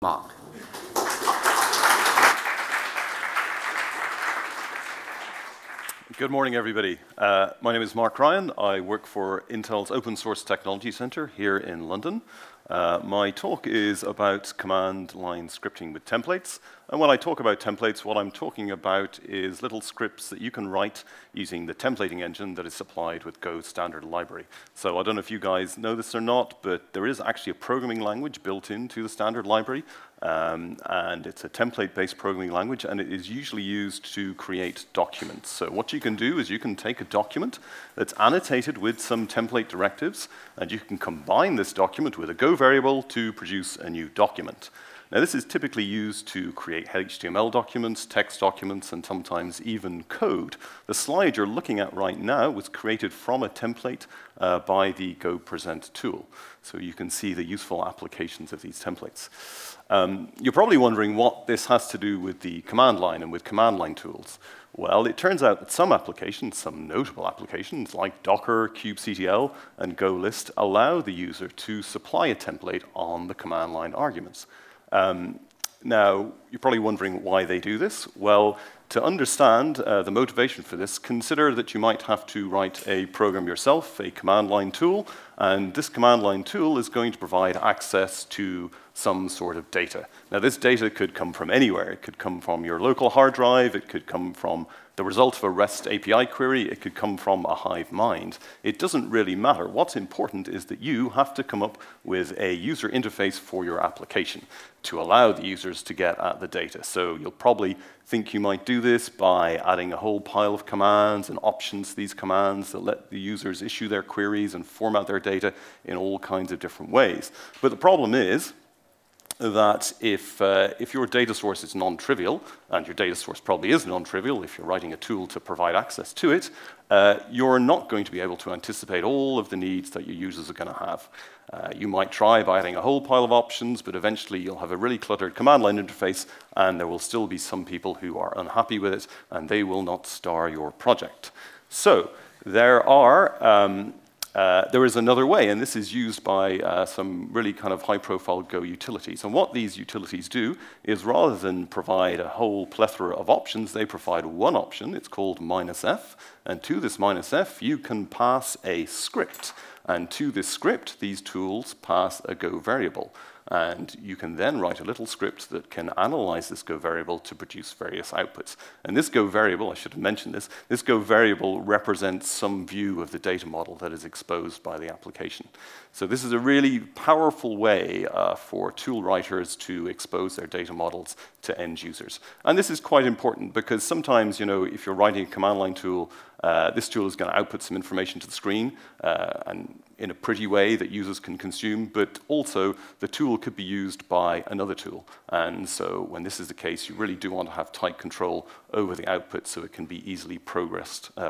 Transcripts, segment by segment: Mark. Good morning, everybody. My name is Mark Ryan. I work for Intel's Open Source Technology Center here in London. My talk is about command line scripting with templates. And when I talk about templates, what I'm talking about is little scripts that you can write using the templating engine that is supplied with Go's standard library. So I don't know if you guys know this or not, but there is actually a programming language built into the standard library. And it's a template-based programming language, and it is usually used to create documents. So what you can do is you can take a document that's annotated with some template directives, and you can combine this document with a Go variable to produce a new document. Now, this is typically used to create HTML documents, text documents, and sometimes even code. The slide you're looking at right now was created from a template by the Go present tool. So you can see the useful applications of these templates. You're probably wondering what this has to do with the command line and with command line tools. Well, it turns out that some applications, some notable applications like Docker, kubectl, and golist allow the user to supply a template on the command line arguments. Now, you're probably wondering why they do this. Well, to understand the motivation for this, consider that you might have to write a program yourself, a command line tool, and this command line tool is going to provide access to some sort of data. Now, this data could come from anywhere. It could come from your local hard drive. It could come from the result of a REST API query. It could come from a hive mind. It doesn't really matter. What's important is that you have to come up with a user interface for your application to allow the users to get at the data. So you'll probably think you might do this by adding a whole pile of commands and options to these commands that let the users issue their queries and format their data in all kinds of different ways. But the problem is that if your data source is non-trivial, and your data source probably is non-trivial if you're writing a tool to provide access to it, you're not going to be able to anticipate all of the needs that your users are going to have. You might try by adding a whole pile of options, but eventually you'll have a really cluttered command line interface, and there will still be some people who are unhappy with it, and they will not star your project. So there is another way, and this is used by some really kind of high-profile Go utilities. And what these utilities do is rather than provide a whole plethora of options, they provide one option. It's called -f. And to this -f, you can pass a script. And to this script, these tools pass a Go variable. And you can then write a little script that can analyze this Go variable to produce various outputs. And this Go variable, I should have mentioned this, this Go variable represents some view of the data model that is exposed by the application. So this is a really powerful way for tool writers to expose their data models to end users. And this is quite important because sometimes, you know, if you're writing a command line tool, this tool is going to output some information to the screen and in a pretty way that users can consume, but also the tool could be used by another tool. And so when this is the case, you really do want to have tight control over the output so it can be easily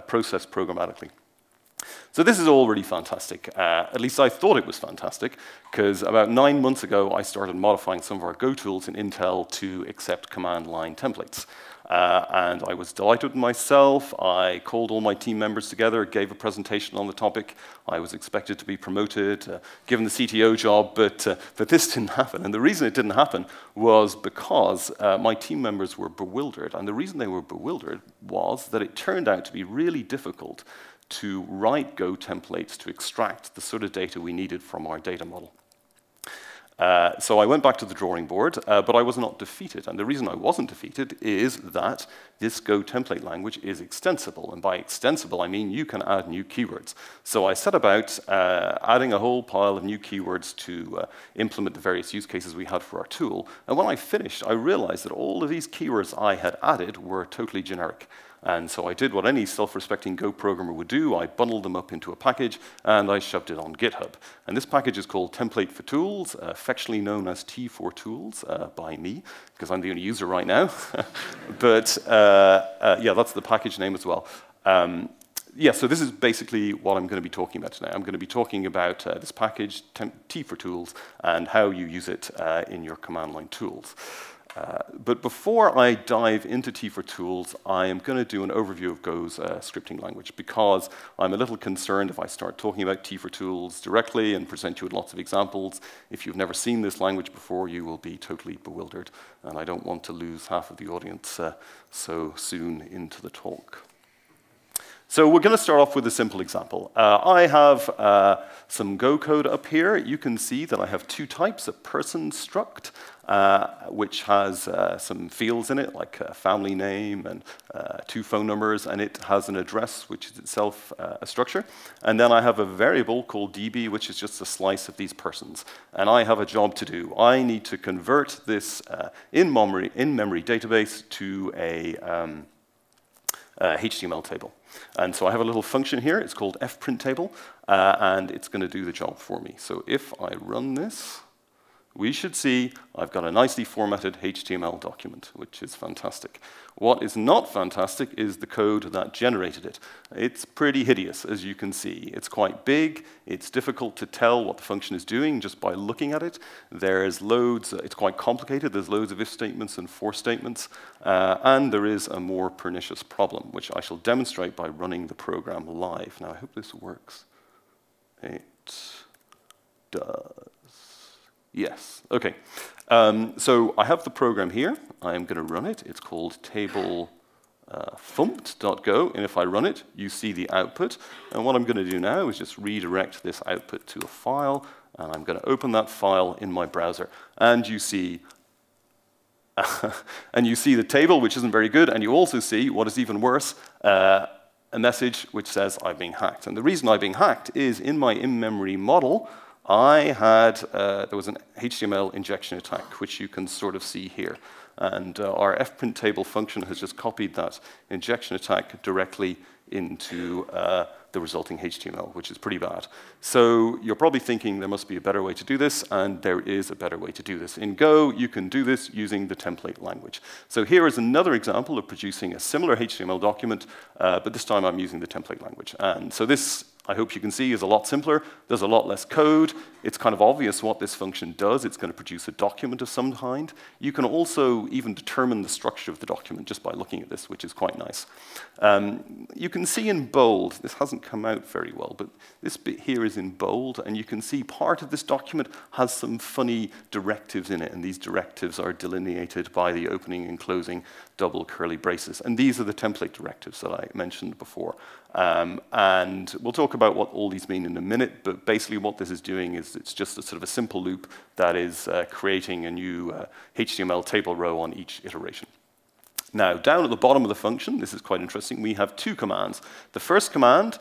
processed programmatically. So this is all really fantastic. At least I thought it was fantastic, because about 9 months ago, I started modifying some of our Go tools in Intel to accept command line templates. And I was delighted with myself. I called all my team members together, gave a presentation on the topic. I was expected to be promoted, given the CTO job, but this didn't happen. And the reason it didn't happen was because my team members were bewildered. And the reason they were bewildered was that it turned out to be really difficult to write Go templates to extract the sort of data we needed from our data model. So I went back to the drawing board, but I was not defeated. And the reason I wasn't defeated is that this Go template language is extensible. And by extensible, I mean you can add new keywords. So I set about adding a whole pile of new keywords to implement the various use cases we had for our tool. And when I finished, I realized that all of these keywords I had added were totally generic. And so I did what any self-respecting Go programmer would do. I bundled them up into a package, and I shoved it on GitHub. And this package is called t4tools, affectionately known as t4tools by me, because I'm the only user right now. But yeah, that's the package name as well. Yeah, so this is basically what I'm going to be talking about today. I'm going to be talking about this package, t4tools, and how you use it in your command line tools. But before I dive into t4tools, I am going to do an overview of Go's scripting language, because I'm a little concerned if I start talking about t4tools directly and present you with lots of examples. If you've never seen this language before, you will be totally bewildered, and I don't want to lose half of the audience so soon into the talk. So we're going to start off with a simple example. I have some Go code up here. You can see that I have two types, a person struct, which has some fields in it, like a family name and two phone numbers, and it has an address, which is itself a structure. And then I have a variable called db, which is just a slice of these persons. And I have a job to do. I need to convert this in-memory database to a HTML table. And so I have a little function here. It's called fprintTable, and it's going to do the job for me. So if I run this, we should see I've got a nicely formatted HTML document, which is fantastic. What is not fantastic is the code that generated it. It's pretty hideous, as you can see. It's quite big. It's difficult to tell what the function is doing just by looking at it. There's loads. It's quite complicated. There's loads of if statements and for statements. And there is a more pernicious problem, which I shall demonstrate by running the program live. Now, I hope this works. It does. Yes, okay. So I have the program here. I am going to run it. It's called table fumpt.go, and if I run it, you see the output. And what I'm going to do now is just redirect this output to a file, and I'm going to open that file in my browser. And you see the table, which isn't very good, and you also see, what is even worse, a message which says I've been hacked. And the reason I've been hacked is in my in-memory model, I had, there was an HTML injection attack, which you can sort of see here. And our fprintTable function has just copied that injection attack directly into the resulting HTML, which is pretty bad. So you're probably thinking there must be a better way to do this, and there is a better way to do this. In Go, you can do this using the template language. So here is another example of producing a similar HTML document, but this time I'm using the template language. And so this, I hope you can see, is a lot simpler. There's a lot less code. It's kind of obvious what this function does. It's going to produce a document of some kind. You can also even determine the structure of the document just by looking at this, which is quite nice. You can see in bold, this hasn't come out very well, but this bit here is in bold, and you can see part of this document has some funny directives in it, and these directives are delineated by the opening and closing double curly braces. And these are the template directives that I mentioned before. And we'll talk about what all these mean in a minute, but basically what this is doing is it's just a sort of a simple loop that is creating a new HTML table row on each iteration. Now, down at the bottom of the function, this is quite interesting, we have two commands. The first command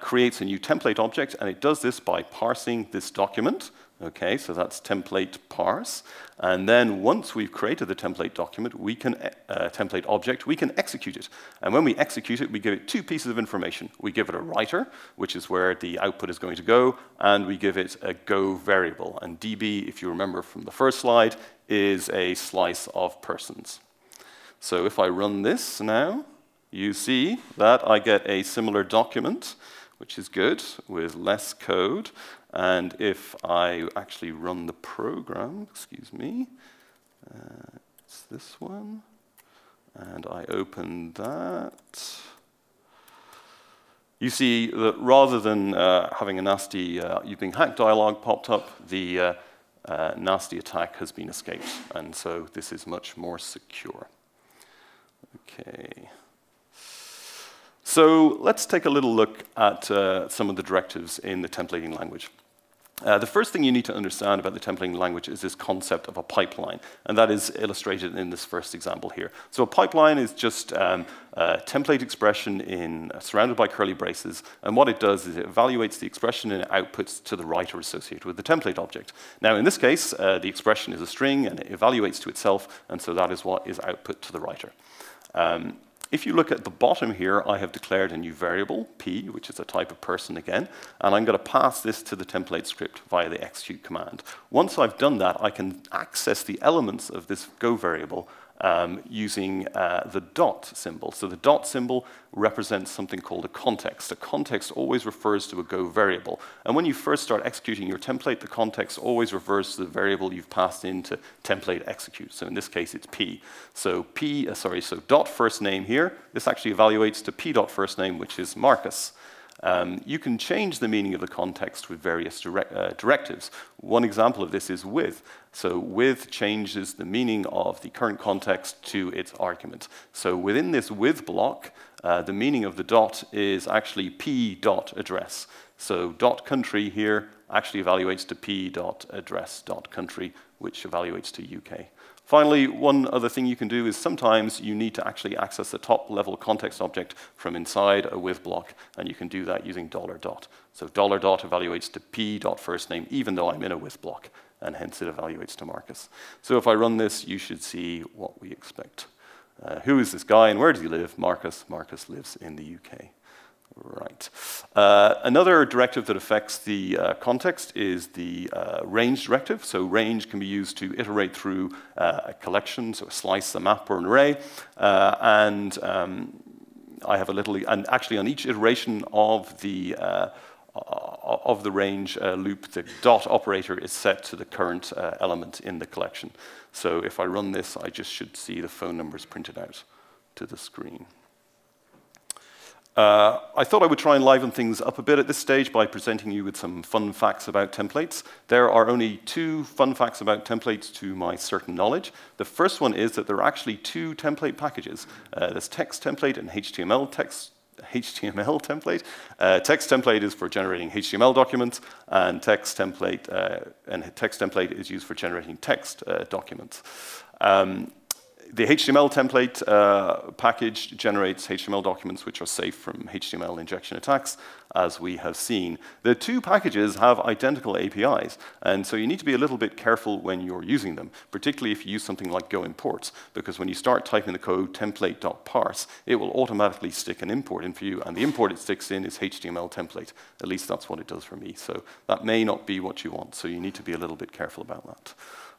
creates a new template object, and it does this by parsing this document. Okay, so that's template parse. And then once we've created the template document, we can template object, we can execute it. And when we execute it, we give it two pieces of information. We give it a writer, which is where the output is going to go, and we give it a Go variable. And db, if you remember from the first slide, is a slice of persons. So if I run this now, you see that I get a similar document, which is good, with less code. And if I actually run the program, excuse me, it's this one, and I open that, you see that rather than having a nasty "you've been hacked" dialog popped up, the nasty attack has been escaped, and so this is much more secure. Okay. So let's take a little look at some of the directives in the templating language. The first thing you need to understand about the templating language is this concept of a pipeline, and that is illustrated in this first example here. So a pipeline is just a template expression in surrounded by curly braces, and what it does is it evaluates the expression and it outputs to the writer associated with the template object. Now, in this case, the expression is a string, and it evaluates to itself, and so that is what is output to the writer. If you look at the bottom here, I have declared a new variable, p, which is a type of person again, and I'm going to pass this to the template script via the execute command. Once I've done that, I can access the elements of this Go variable using the dot symbol. So the dot symbol represents something called a context. A context always refers to a Go variable. And when you first start executing your template, the context always refers to the variable you've passed into template execute. So in this case, it's P. So dot first name here, this actually evaluates to P dot first name, which is Marcus. You can change the meaning of the context with various directives. One example of this is with. So with changes the meaning of the current context to its argument. So within this with block, the meaning of the dot is actually p dot address. So dot country here actually evaluates to p dot address dot country, which evaluates to UK. Finally, one other thing you can do is sometimes you need to actually access the top-level context object from inside a with block, and you can do that using $dot. So $dot evaluates to p dot first name, even though I'm in a with block, and hence it evaluates to Marcus. So if I run this, you should see what we expect. Who is this guy, and where does he live? Marcus. Marcus lives in the UK. Right. Another directive that affects the context is the range directive. So range can be used to iterate through a collection, so a slice, a map, or an array. And actually on each iteration of the range loop, the dot operator is set to the current element in the collection. So if I run this, I just should see the phone numbers printed out to the screen. I thought I would try and liven things up a bit at this stage by presenting you with some fun facts about templates. There are only 2 fun facts about templates to my certain knowledge. The first one is that there are actually 2 template packages. There's text template and HTML text. HTML template. Text template is for generating HTML documents, and text template is used for generating text documents. The HTML template package generates HTML documents which are safe from HTML injection attacks, as we have seen. The 2 packages have identical APIs, and so you need to be a little bit careful when you're using them, particularly if you use something like Go imports, because when you start typing the code template.parse, it will automatically stick an import in for you, and the import it sticks in is HTML template. At least that's what it does for me, so that may not be what you want, so you need to be a little bit careful about that.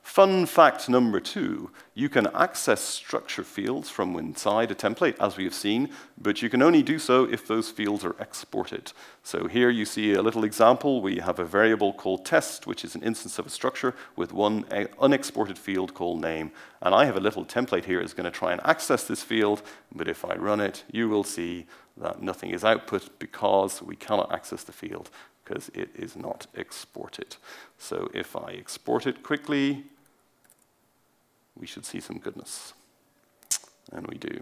Fun fact number 2, you can access structure fields from inside a template, as we have seen, but you can only do so if those fields are exported. So here you see a little example. We have a variable called test, which is an instance of a structure with one unexported field called name. And I have a little template here that's going to try and access this field, but if I run it, you will see that nothing is output because we cannot access the field because it is not exported. So if I export it quickly, we should see some goodness. And we do.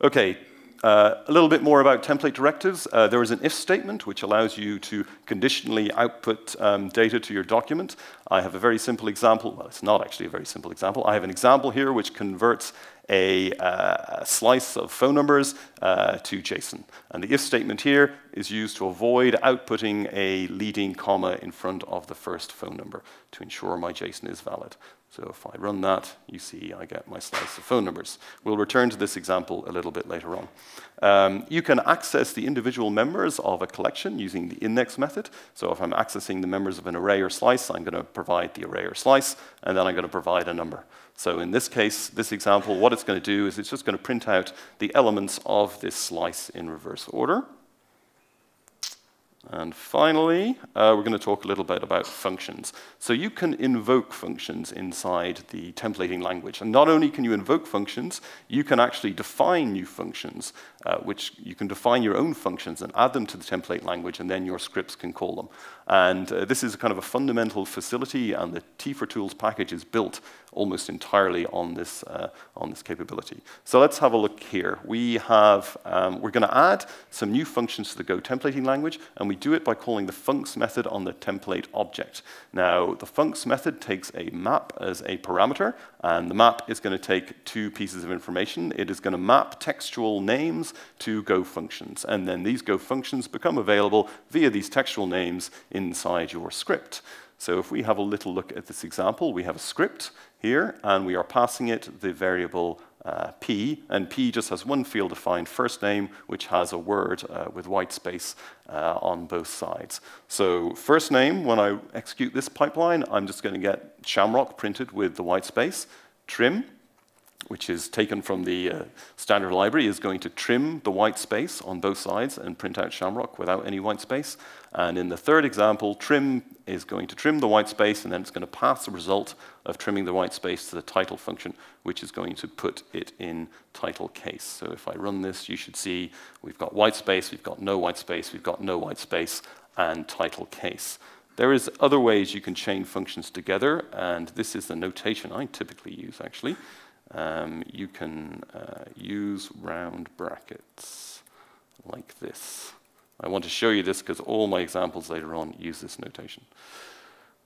OK, a little bit more about template directives. There is an if statement, which allows you to conditionally output data to your document. I have a very simple example. Well, it's not actually a very simple example. I have an example here which converts a slice of phone numbers to JSON. And the if statement here is used to avoid outputting a leading comma in front of the first phone number to ensure my JSON is valid. So if I run that, you see I get my slice of phone numbers. We'll return to this example a little bit later on. You can access the individual members of a collection using the index method. So if I'm accessing the members of an array or slice, I'm going to provide the array or slice, and then I'm going to provide a number. So in this case, this example, what it's going to do is it's just going to print out the elements of this slice in reverse order. And finally, we're going to talk a little bit about functions. So you can invoke functions inside the templating language. And not only can you invoke functions, you can actually define new functions, which you can define your own functions and add them to the template language, and then your scripts can call them. And this is kind of a fundamental facility, and the t4tools package is built almost entirely on this capability. So let's have a look here. We have, we're going to add some new functions to the Go templating language, and we do it by calling the funcs method on the template object. Now, the funcs method takes a map as a parameter, and the map is going to take 2 pieces of information. It is going to map textual names to Go functions, and then these Go functions become available via these textual names inside your script. So if we have a little look at this example, we have a script here, and we are passing it the variable P, and P just has one field defined, first name, which has a word with white space on both sides. So first name, when I execute this pipeline, I'm just going to get Shamrock printed with the white space, trim, which is taken from the standard library, is going to trim the white space on both sides and print out Shamrock without any white space. And in the third example, trim is going to trim the white space, and then it's going to pass the result of trimming the white space to the title function, which is going to put it in title case. So if I run this, you should see we've got white space, we've got no white space, we've got no white space, and title case. There is other ways you can chain functions together, and this is the notation I typically use, actually. You can use round brackets like this. I want to show you this because all my examples later on use this notation.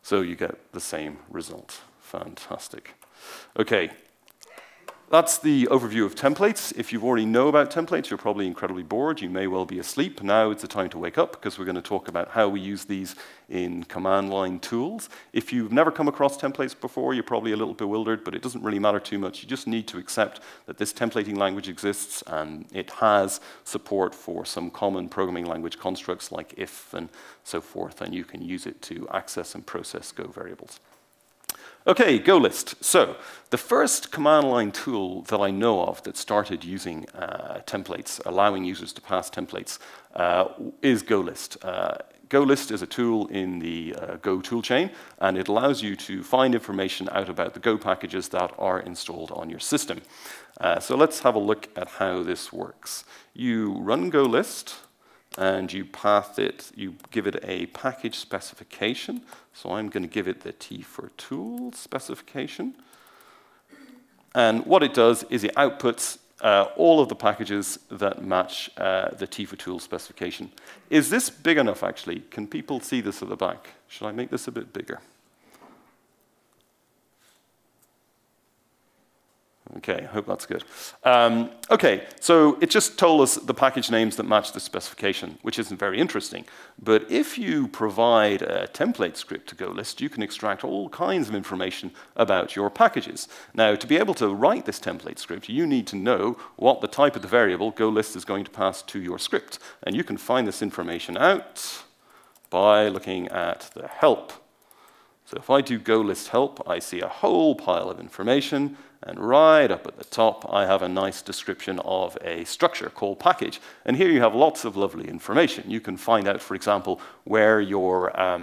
So you get the same result. Fantastic. OK, that's the overview of templates. If you already know about templates, you're probably incredibly bored. You may well be asleep. Now it's the time to wake up, because we're going to talk about how we use these in command line tools. If you've never come across templates before, you're probably a little bewildered, but it doesn't really matter too much. You just need to accept that this templating language exists, and it has support for some common programming language constructs like if and so forth, and you can use it to access and process Go variables. OK, golist. So the first command line tool that I know of that started using templates, allowing users to pass templates, is golist. Golist is a tool in the Go toolchain, and it allows you to find information out about the Go packages that are installed on your system. So let's have a look at how this works. You run golist, and you path it, you give it a package specification. So I'm going to give it the t4tools specification. And what it does is it outputs all of the packages that match the t4tools specification. Is this big enough, actually? Can people see this at the back? Should I make this a bit bigger? OK, I hope that's good. OK, so it just told us the package names that match the specification, which isn't very interesting. But if you provide a template script to golist, you can extract all kinds of information about your packages. Now, to be able to write this template script, you need to know what the type of the variable golist is going to pass to your script. And you can find this information out by looking at the help. So if I do golist help, I see a whole pile of information. And right up at the top, I have a nice description of a structure called package. And here you have lots of lovely information. You can find out, for example, where your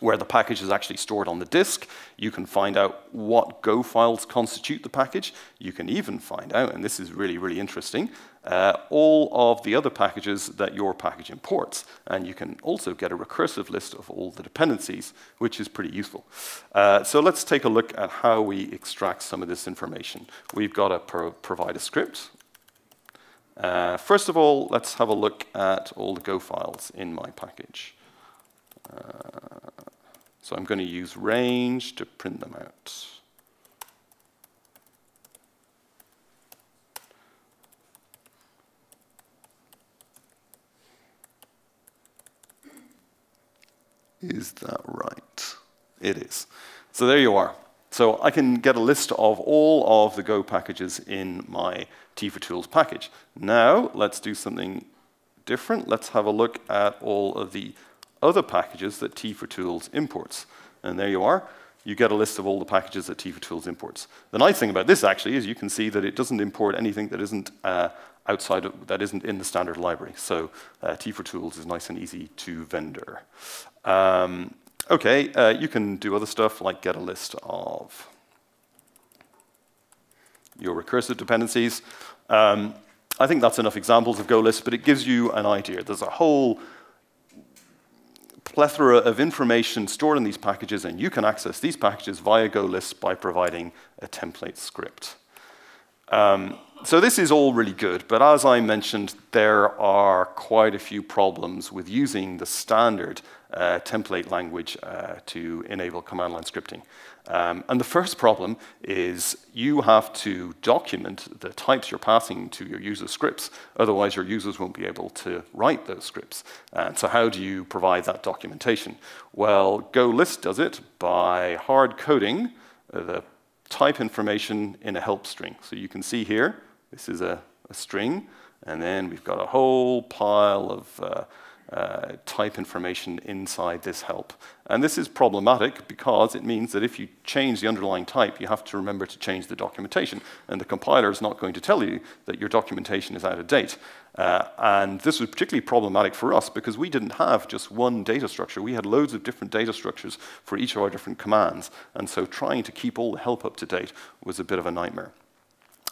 where the package is actually stored on the disk. You can find out what Go files constitute the package. You can even find out, and this is really, really interesting, all of the other packages that your package imports. And you can also get a recursive list of all the dependencies, which is pretty useful. So let's take a look at how we extract some of this information. We've got to provide a script. First of all, let's have a look at all the Go files in my package. So I'm going to use range to print them out. Is that right? It is. So there you are. So I can get a list of all of the Go packages in my t4tools package. Now let's do something different. Let's have a look at all of the other packages that t4tools imports. And there you are. You get a list of all the packages that t4tools imports. The nice thing about this, actually, is you can see that it doesn't import anything that isn't outside of, that isn't in the standard library. So t4tools is nice and easy to vendor. OK, you can do other stuff like get a list of your recursive dependencies. I think that's enough examples of golist, but it gives you an idea. There's a whole plethora of information stored in these packages, and you can access these packages via golist by providing a template script. So this is all really good, but as I mentioned, there are quite a few problems with using the standard template language to enable command line scripting. And the first problem is you have to document the types you're passing to your user scripts. Otherwise, your users won't be able to write those scripts. And so how do you provide that documentation? Well, golist does it by hard coding the type information in a help string. So you can see here, this is a string. And then we've got a whole pile of type information inside this help. And this is problematic because it means that if you change the underlying type, you have to remember to change the documentation. And the compiler is not going to tell you that your documentation is out of date. And this was particularly problematic for us because we didn't have just one data structure. We had loads of different data structures for each of our different commands. And so trying to keep all the help up to date was a bit of a nightmare.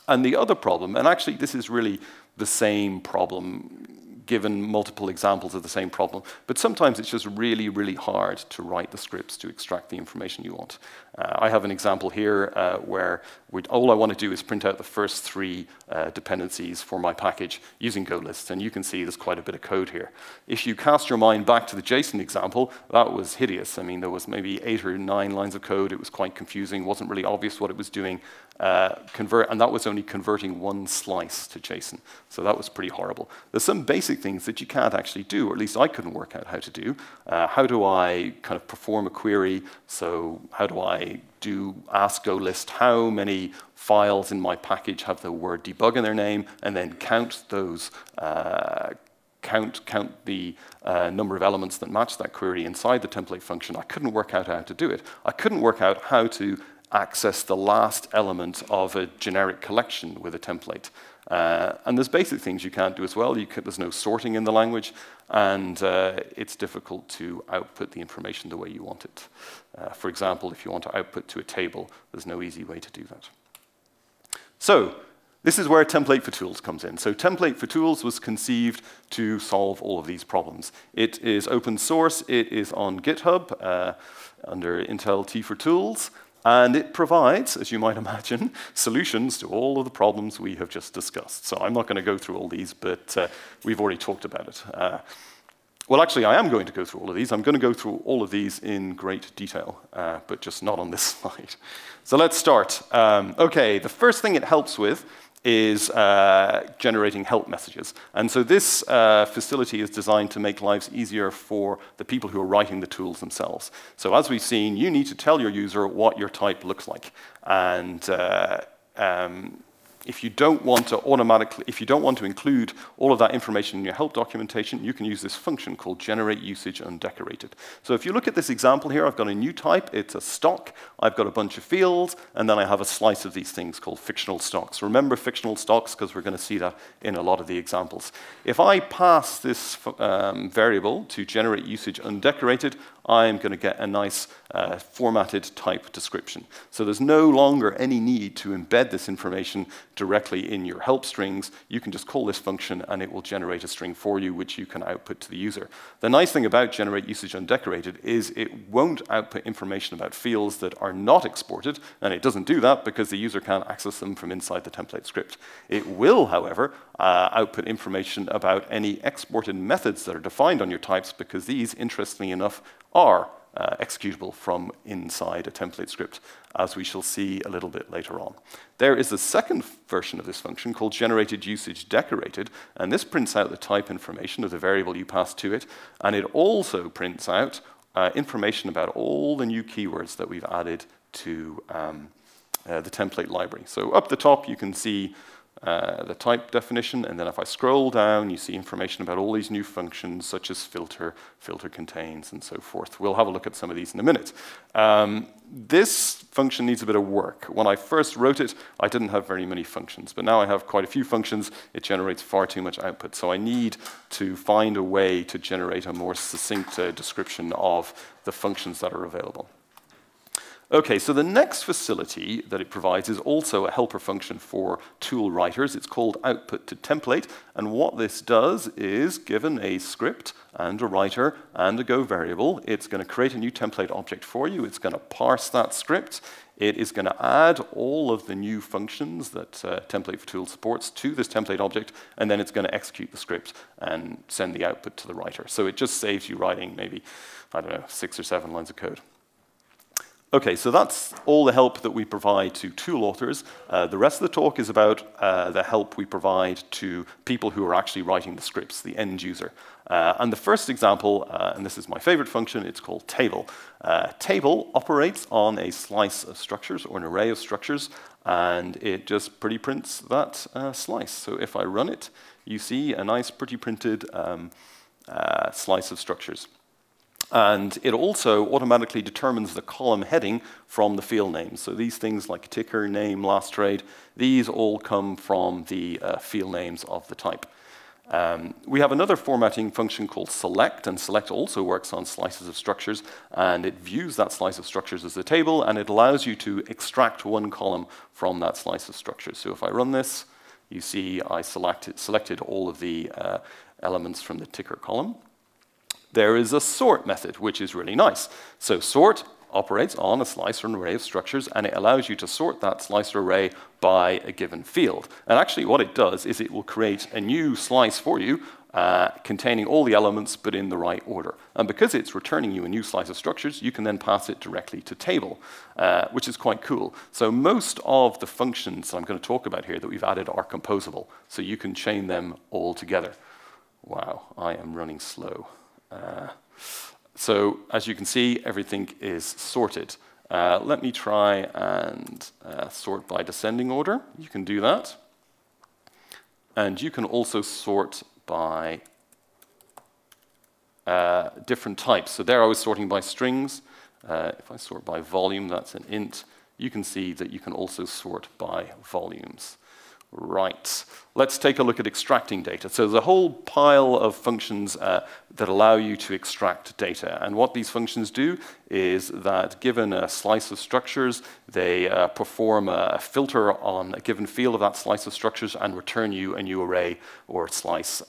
And the other problem, and actually this is really the same problem, given multiple examples of the same problem, but sometimes it's just really, really hard to write the scripts to extract the information you want. I have an example here where all I want to do is print out the first three dependencies for my package using golist, and you can see there's quite a bit of code here. If you cast your mind back to the JSON example, that was hideous. I mean, there was maybe 8 or 9 lines of code. It was quite confusing, wasn't really obvious what it was doing. And that was only converting one slice to JSON, so that was pretty horrible. There's some basic things that you can't actually do, or at least I couldn't work out how to do. How do I kind of perform a query? So how do I ask golist how many files in my package have the word debug in their name, and then count those, count the number of elements that match that query inside the template function. I couldn't work out how to do it. I couldn't work out how to access the last element of a generic collection with a template. And there's basic things you can't do as well. There's no sorting in the language, and it's difficult to output the information the way you want it. For example, if you want to output to a table, there's no easy way to do that. So this is where t4tools comes in. So t4tools was conceived to solve all of these problems. It is open source. It is on GitHub under Intel t4tools. And it provides, as you might imagine, solutions to all of the problems we have just discussed. So I'm not going to go through all these, but we've already talked about it. Well, actually, I am going to go through all of these. I'm going to go through all of these in great detail, but just not on this slide. So let's start. OK, the first thing it helps with is generating help messages. And so this facility is designed to make lives easier for the people who are writing the tools themselves. So as we've seen, you need to tell your user what your type looks like. And if you don't want to automatically, if you don't want to include all of that information in your help documentation, you can use this function called generate usage undecorated. So if you look at this example here, I've got a new type. It's a stock. I've got a bunch of fields, and then I have a slice of these things called fictional stocks. Remember fictional stocks because we're going to see that in a lot of the examples. If I pass this variable to generate usage undecorated, I'm going to get a nice formatted type description. So there's no longer any need to embed this information directly in your help strings. You can just call this function, and it will generate a string for you, which you can output to the user. The nice thing about generate usage undecorated is it won't output information about fields that are not exported, and it doesn't do that because the user can't access them from inside the template script. It will, however, output information about any exported methods that are defined on your types, because these, interestingly enough, are executable from inside a template script, as we shall see a little bit later on. There is a second version of this function called generated usage decorated, and this prints out the type information of the variable you pass to it, and it also prints out information about all the new keywords that we've added to the template library. So up the top, you can see the type definition, and then if I scroll down, you see information about all these new functions, such as filter, filter contains, and so forth. We'll have a look at some of these in a minute. This function needs a bit of work. When I first wrote it, I didn't have very many functions, but now I have quite a few functions. It generates far too much output, so I need to find a way to generate a more succinct description of the functions that are available. OK, so the next facility that it provides is also a helper function for tool writers. It's called output to template. And what this does is, given a script and a writer and a Go variable, it's going to create a new template object for you. It's going to parse that script. It is going to add all of the new functions that t4tools supports to this template object, and then it's going to execute the script and send the output to the writer. So it just saves you writing maybe, I don't know, 6 or 7 lines of code. OK, so that's all the help that we provide to tool authors. The rest of the talk is about the help we provide to people who are actually writing the scripts, the end user. And the first example, and this is my favorite function, it's called table. Table operates on a slice of structures or an array of structures, and it just pretty prints that slice. So if I run it, you see a nice pretty printed slice of structures. And it also automatically determines the column heading from the field names. So these things like ticker, name, last trade, these all come from the field names of the type. We have another formatting function called select, and select also works on slices of structures, and it views that slice of structures as a table, and it allows you to extract one column from that slice of structures. So if I run this, you see I selected all of the elements from the ticker column. There is a sort method, which is really nice. So sort operates on a slicer array of structures, and it allows you to sort that slicer array by a given field. And actually what it does is it will create a new slice for you containing all the elements but in the right order. And because it's returning you a new slice of structures, you can then pass it directly to table, which is quite cool. So most of the functions I'm going to talk about here that we've added are composable, so you can chain them all together. Wow, I am running slow. So as you can see, everything is sorted. Let me try and sort by descending order. You can do that. And you can also sort by different types. So there I was sorting by strings. If I sort by volume, that's an int. You can see that you can also sort by volumes. Right, let's take a look at extracting data. So there's a whole pile of functions that allow you to extract data. And what these functions do is that given a slice of structures, they perform a filter on a given field of that slice of structures and return you a new array or slice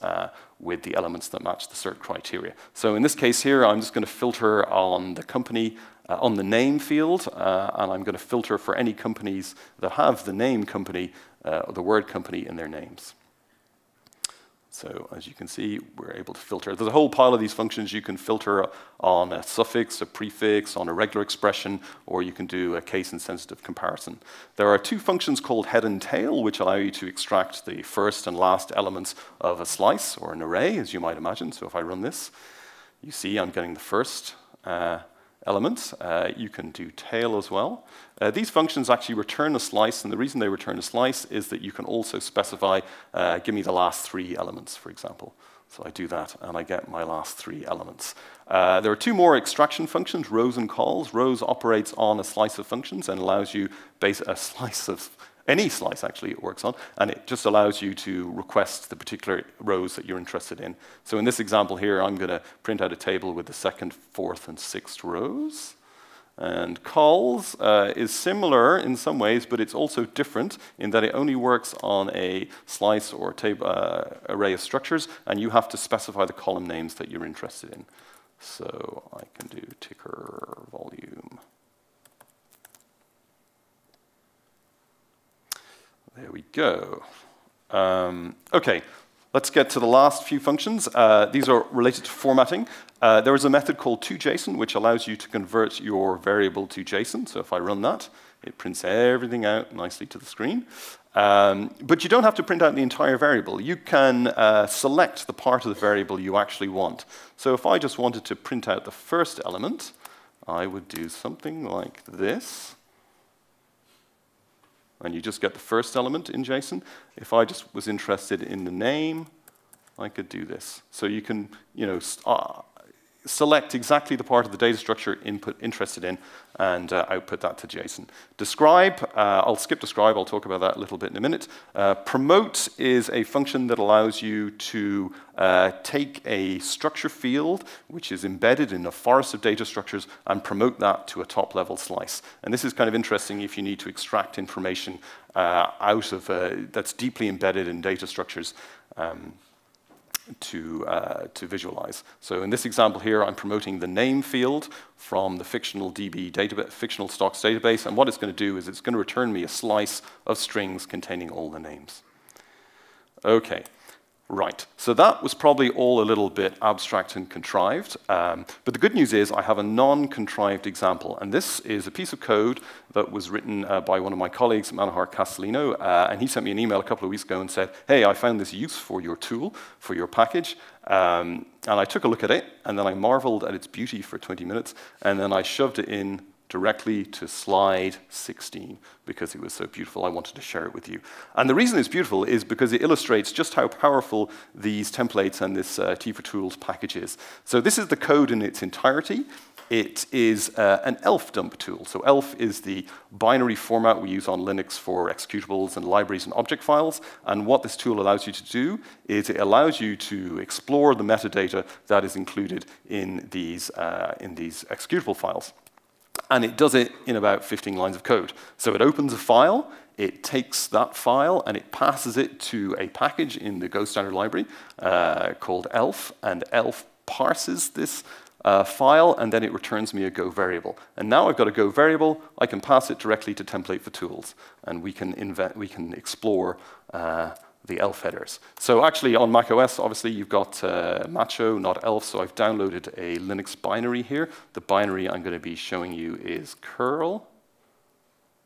with the elements that match the cert criteria. So in this case here, I'm just going to filter on the company on the name field, and I'm going to filter for any companies that have the name company, or the word company in their names. So as you can see, we're able to filter. There's a whole pile of these functions. You can filter on a suffix, a prefix, on a regular expression, or you can do a case-insensitive comparison. There are two functions called head and tail, which allow you to extract the first and last elements of a slice or an array, as you might imagine. So if I run this, you see I'm getting the first elements. You can do tail as well. These functions actually return a slice, and the reason they return a slice is that you can also specify, give me the last three elements, for example. So I do that, and I get my last three elements. There are two more extraction functions, rows and calls. Rows operates on a slice of functions and allows you a slice of any slice, actually, it works on, and it just allows you to request the particular rows that you're interested in. So in this example here, I'm going to print out a table with the second, fourth, and sixth rows. And calls is similar in some ways, but it's also different in that it only works on a slice or array of structures, and you have to specify the column names that you're interested in. So I can do ticker volume. There we go. OK, let's get to the last few functions. These are related to formatting. There is a method called toJSON, which allows you to convert your variable to JSON. So if I run that, it prints everything out nicely to the screen. But you don't have to print out the entire variable. You can select the part of the variable you actually want. So if I just wanted to print out the first element, I would do something like this. And you just get the first element in JSON. If I just was interested in the name, I could do this. So you can, you know, select exactly the part of the data structure input interested in and output that to JSON. Describe, I'll skip describe. I'll talk about that a little bit in a minute. Promote is a function that allows you to take a structure field, which is embedded in a forest of data structures, and promote that to a top-level slice. And this is kind of interesting if you need to extract information out of that's deeply embedded in data structures. To visualize. So in this example here, I'm promoting the name field from the fictional DB database, fictional stocks database, and what it's going to do is it's going to return me a slice of strings containing all the names. Okay. Right, so that was probably all a little bit abstract and contrived, but the good news is I have a non-contrived example, and this is a piece of code that was written by one of my colleagues, Manohar Castellino, and he sent me an email a couple of weeks ago and said, hey, I found this use for your tool, for your package, and I took a look at it, and then I marveled at its beauty for 20 minutes, and then I shoved it in directly to slide 16 because it was so beautiful. I wanted to share it with you. And the reason it's beautiful is because it illustrates just how powerful these templates and this t4tools package is. So this is the code in its entirety. It is an ELF dump tool. So ELF is the binary format we use on Linux for executables and libraries and object files. And what this tool allows you to do is it allows you to explore the metadata that is included in these executable files. And it does it in about 15 lines of code. So it opens a file, it takes that file, and it passes it to a package in the Go standard library called ELF, and ELF parses this file, and then it returns me a Go variable. And now I've got a Go variable, I can pass it directly to template for tools, and we can explore the ELF headers. So actually on macOS, obviously you've got Mach-O, not ELF, so I've downloaded a Linux binary here. The binary I'm going to be showing you is curl.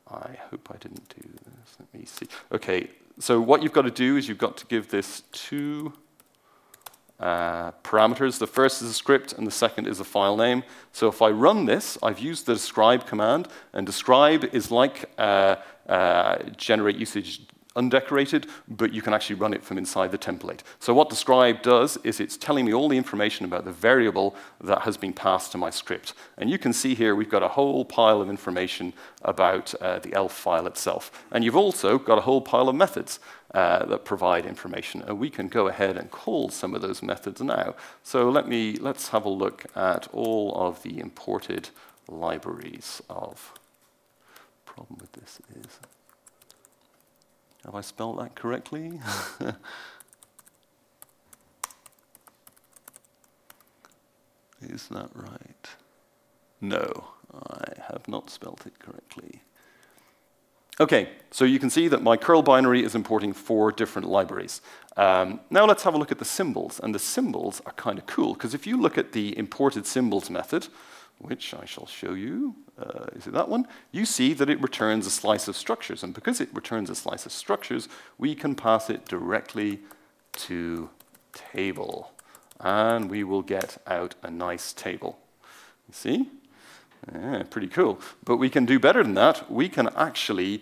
I hope I didn't do this, let me see. Okay, so what you've got to do is you've got to give this two parameters. The first is a script and the second is a file name. So if I run this, I've used the describe command, and describe is like generate usage undecorated, but you can actually run it from inside the template. So what describe does is it's telling me all the information about the variable that has been passed to my script. And you can see here we've got a whole pile of information about the ELF file itself. And you've also got a whole pile of methods that provide information. And we can go ahead and call some of those methods now. So let's have a look at all of the imported libraries of... problem with this is... have I spelled that correctly? Is that right? No, I have not spelled it correctly. Okay, so you can see that my curl binary is importing 4 different libraries. Now let's have a look at the symbols, and the symbols are kind of cool, because if you look at the imported symbols method, which I shall show you, is it that one? You see that it returns a slice of structures, and because it returns a slice of structures, we can pass it directly to table, and we will get out a nice table. You see? Yeah, pretty cool. But we can do better than that. We can actually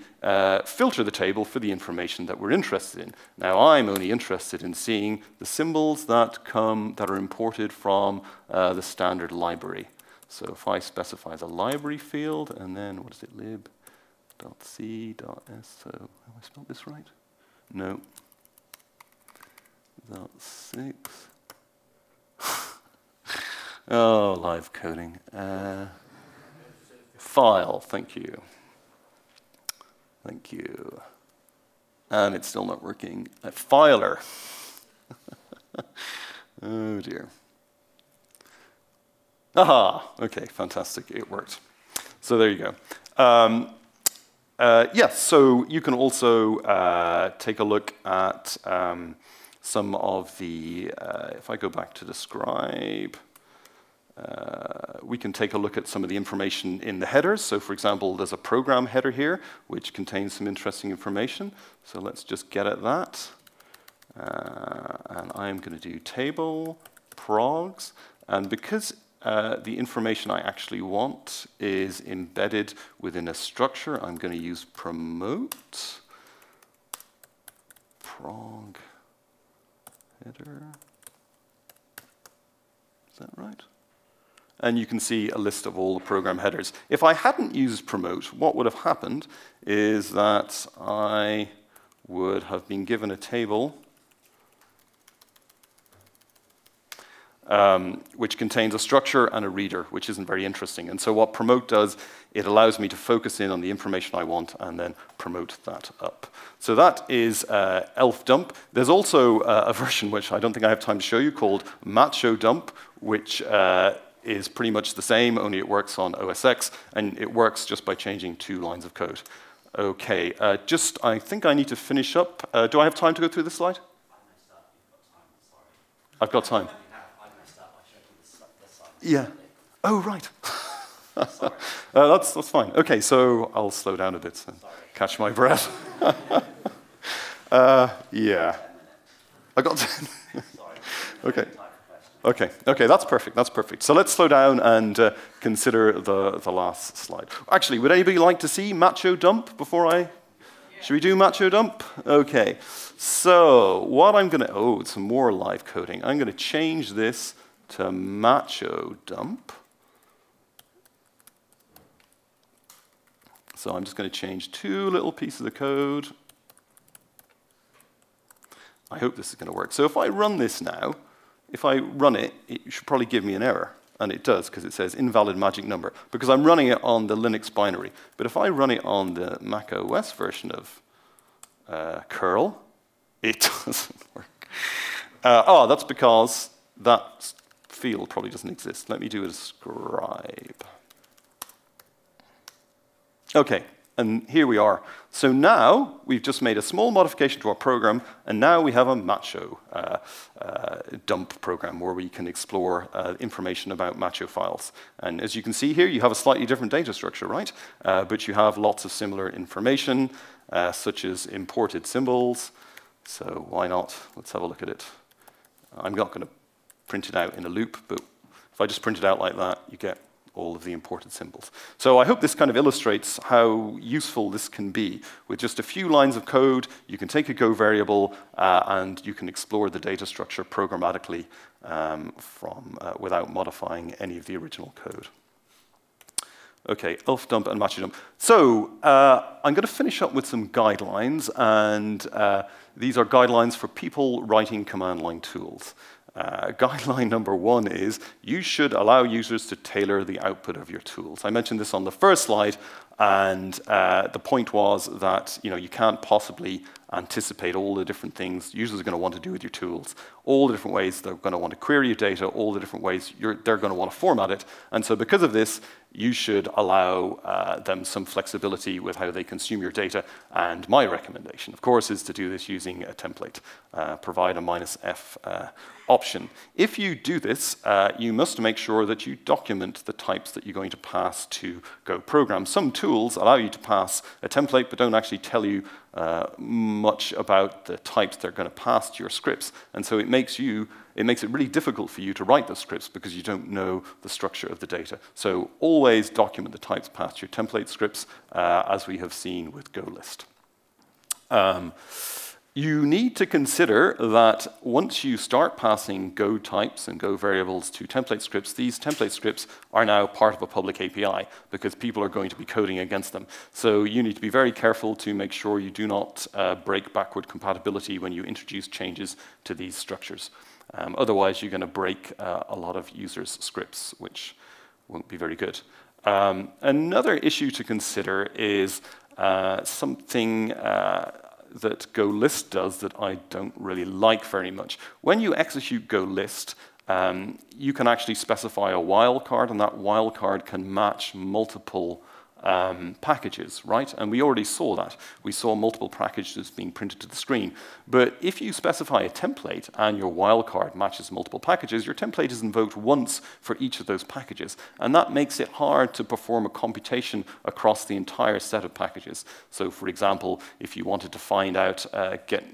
filter the table for the information that we're interested in. Now, I'm only interested in seeing the symbols that are imported from the standard library. So if I specify the library field, and then what is it, lib.c.s, so have I spelled this right? No. .6. Oh, live coding. File, thank you. Thank you. And it's still not working. Filer. Oh dear. Aha, okay, fantastic, it worked. So there you go. Yes, so you can also take a look at some of the, if I go back to describe, we can take a look at some of the information in the headers. So for example, there's a program header here, which contains some interesting information. So let's just get at that. And I'm gonna do table, progs, and because the information I actually want is embedded within a structure, I'm going to use promote, prog, header, is that right? And you can see a list of all the program headers. If I hadn't used promote, what would have happened is that I would have been given a table which contains a structure and a reader, which isn't very interesting. And so what promote does, it allows me to focus in on the information I want and then promote that up. So that is ELF dump. There's also a version which I don't think I have time to show you called Mach-O dump, which is pretty much the same, only it works on OS X, and it works just by changing 2 lines of code. Okay, I think I need to finish up. Do I have time to go through this slide? I've got time. Yeah. Oh, right. That's fine. Okay, so I'll slow down a bit and catch my breath. Yeah. I got 10. Okay. Okay, that's perfect, So let's slow down and consider the last slide. Actually, would anybody like to see Mach-O dump before I? Yeah. Should we do Mach-O dump? Okay, so what I'm gonna, oh, it's more live coding. I'm gonna change this to Mach-O dump. So I'm just gonna change two little pieces of code. I hope this is gonna work. So if I run this now, if I run it, it should probably give me an error. And it does, because it says invalid magic number, because I'm running it on the Linux binary. But if I run it on the macOS version of curl, it doesn't work. Oh, that's because that field probably doesn't exist. Let me do a scribe. OK, and here we are. So now we've just made a small modification to our program, and now we have a Mach-O dump program where we can explore information about Mach-O files. And as you can see here, you have a slightly different data structure, right? But you have lots of similar information, such as imported symbols. So why not? Let's have a look at it. I'm not going to print it out in a loop, but if I just print it out like that, you get all of the imported symbols. So I hope this kind of illustrates how useful this can be. With just a few lines of code, you can take a Go variable and you can explore the data structure programmatically without modifying any of the original code. Okay, ELF dump and Mach-O dump. So I'm going to finish up with some guidelines, and these are guidelines for people writing command line tools. Guideline number one is you should allow users to tailor the output of your tools. I mentioned this on the first slide, and the point was that you can't possibly anticipate all the different things users are going to want to do with your tools, all the different ways they're going to want to query your data, all the different ways they're going to want to format it. And so because of this, you should allow them some flexibility with how they consume your data. And my recommendation, of course, is to do this using a template. Provide a -f option. If you do this, you must make sure that you document the types that you're going to pass to Go programs. Some tools allow you to pass a template, but don't actually tell you much about the types they're going to pass to your scripts. And so it makes it really difficult for you to write those scripts because you don't know the structure of the data. So always document the types passed to your template scripts, as we have seen with golist. You need to consider that once you start passing Go types and Go variables to template scripts, these template scripts are now part of a public API because people are going to be coding against them. So you need to be very careful to make sure you do not break backward compatibility when you introduce changes to these structures. Otherwise, you're going to break a lot of users' scripts, which won't be very good. Another issue to consider is something that golist does that I don't really like very much. When you execute golist, you can actually specify a wildcard, and that wildcard can match multiple packages, right? And we already saw that. We saw multiple packages being printed to the screen. But if you specify a template and your wildcard matches multiple packages, your template is invoked once for each of those packages. And that makes it hard to perform a computation across the entire set of packages. So for example, if you wanted to find out,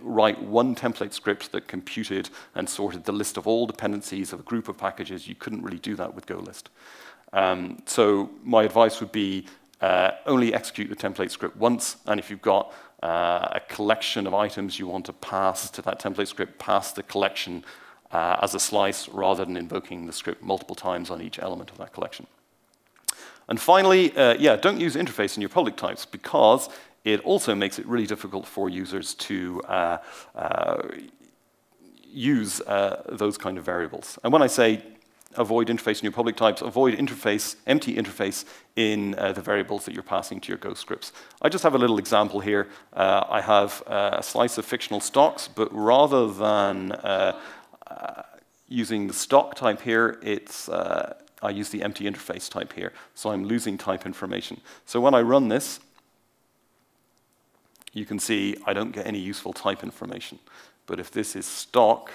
write one template script that computed and sorted the list of all dependencies of a group of packages, you couldn't really do that with golist. So my advice would be only execute the template script once, and if you've got a collection of items you want to pass to that template script, pass the collection as a slice rather than invoking the script multiple times on each element of that collection. And finally, don't use interface in your public types because it also makes it really difficult for users to use those kind of variables. And when I say avoid interface in your public types, avoid interface, empty interface in the variables that you're passing to your Go scripts. I just have a little example here. I have a slice of fictional stocks, but rather than using the stock type here, it's I use the empty interface type here. So I'm losing type information. So when I run this, you can see I don't get any useful type information. But if this is stock,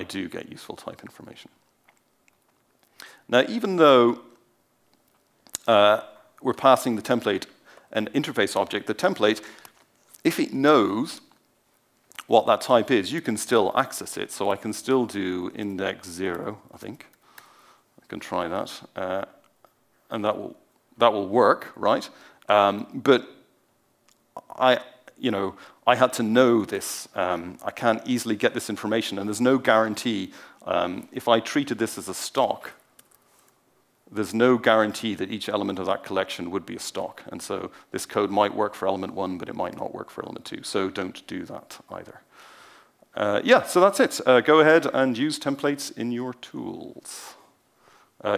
I do get useful type information. Now, even though we're passing the template an interface object, the template, if it knows what that type is, you can still access it. So I can still do index 0, I think. I can try that. And that will work, right? But I had to know this. I can't easily get this information, and there's no guarantee. If I treated this as a stock, there's no guarantee that each element of that collection would be a stock. And so this code might work for element 1, but it might not work for element 2. So don't do that either. Yeah, so that's it. Go ahead and use templates in your tools.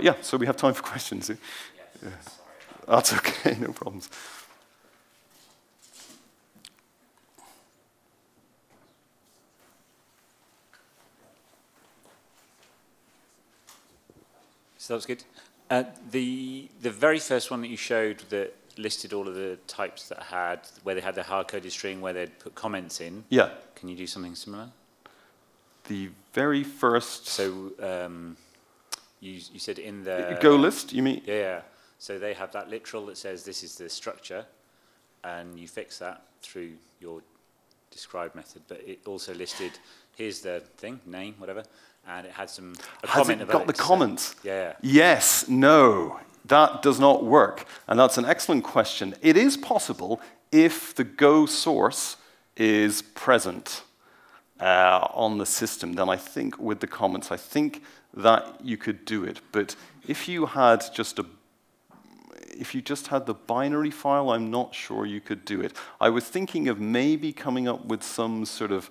Yeah, so we have time for questions. Yes, sorry about that. That's OK, no problems. So that was good. The very first one that you showed that listed all of the types that had, where they had the hard-coded string, where they'd put comments in. Yeah. Can you do something similar? The very first. So you said in the Go list, you mean? Yeah. So they have that literal that says this is the structure, and you fix that through your describe method. But it also listed here's the thing, name, whatever. And it had a comment about it. Has it got the comments? Yeah. Yes, no, that does not work. And that's an excellent question. It is possible if the Go source is present on the system, then I think with the comments, I think that you could do it. But if you had just the binary file, I'm not sure you could do it. I was thinking of maybe coming up with some sort of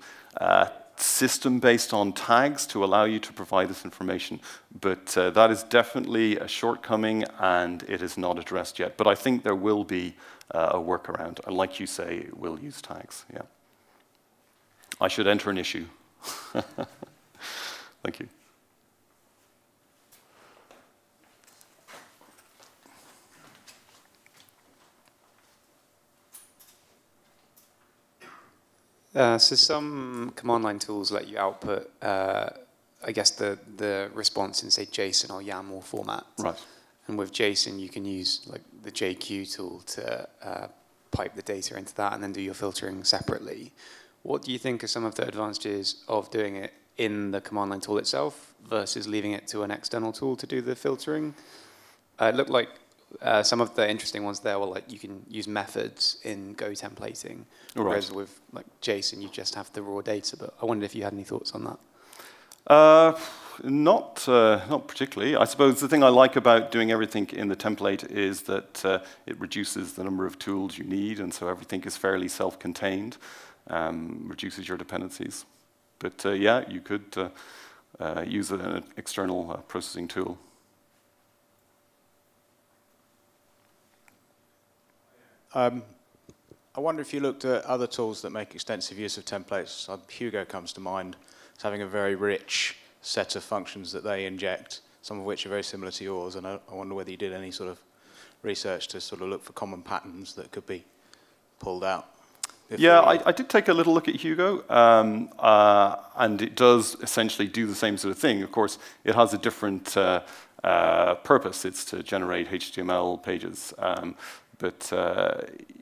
system based on tags to allow you to provide this information. But that is definitely a shortcoming, and it is not addressed yet. But I think there will be a workaround. And like you say, it will use tags. Yeah. I should enter an issue. Thank you. So some command line tools let you output, I guess, the response in, say, JSON or YAML or format. Right. And with JSON, you can use like the jq tool to pipe the data into that and then do your filtering separately. What do you think are some of the advantages of doing it in the command line tool itself versus leaving it to an external tool to do the filtering? It looked like some of the interesting ones there were like you can use methods in Go templating, whereas with like JSON you just have the raw data. But I wondered if you had any thoughts on that. Not particularly. I suppose the thing I like about doing everything in the template is that it reduces the number of tools you need, and so everything is fairly self-contained, reduces your dependencies. But yeah, you could use an external processing tool. I wonder if you looked at other tools that make extensive use of templates. Hugo comes to mind as having a very rich set of functions that they inject, some of which are very similar to yours. And I wonder whether you did any sort of research to sort of look for common patterns that could be pulled out. Yeah, I did take a little look at Hugo, and it does essentially do the same sort of thing. Of course, it has a different purpose. It's to generate HTML pages. But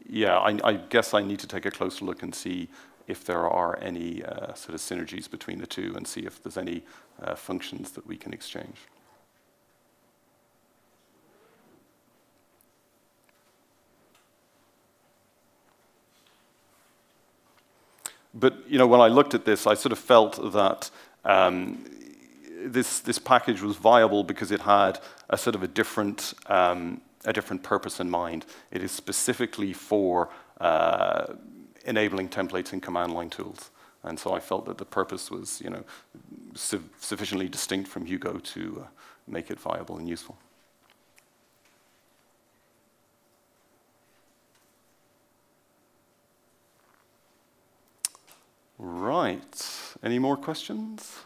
yeah, I guess I need to take a closer look and see if there are any sort of synergies between the two and see if there's any functions that we can exchange. But when I looked at this, I sort of felt that this package was viable because it had a sort of a different purpose in mind. It is specifically for enabling templates in command line tools. And so I felt that the purpose was sufficiently distinct from Hugo to make it viable and useful. Right, any more questions?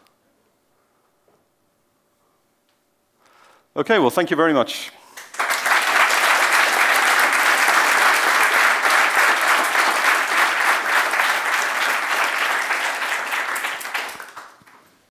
Okay, well, thank you very much.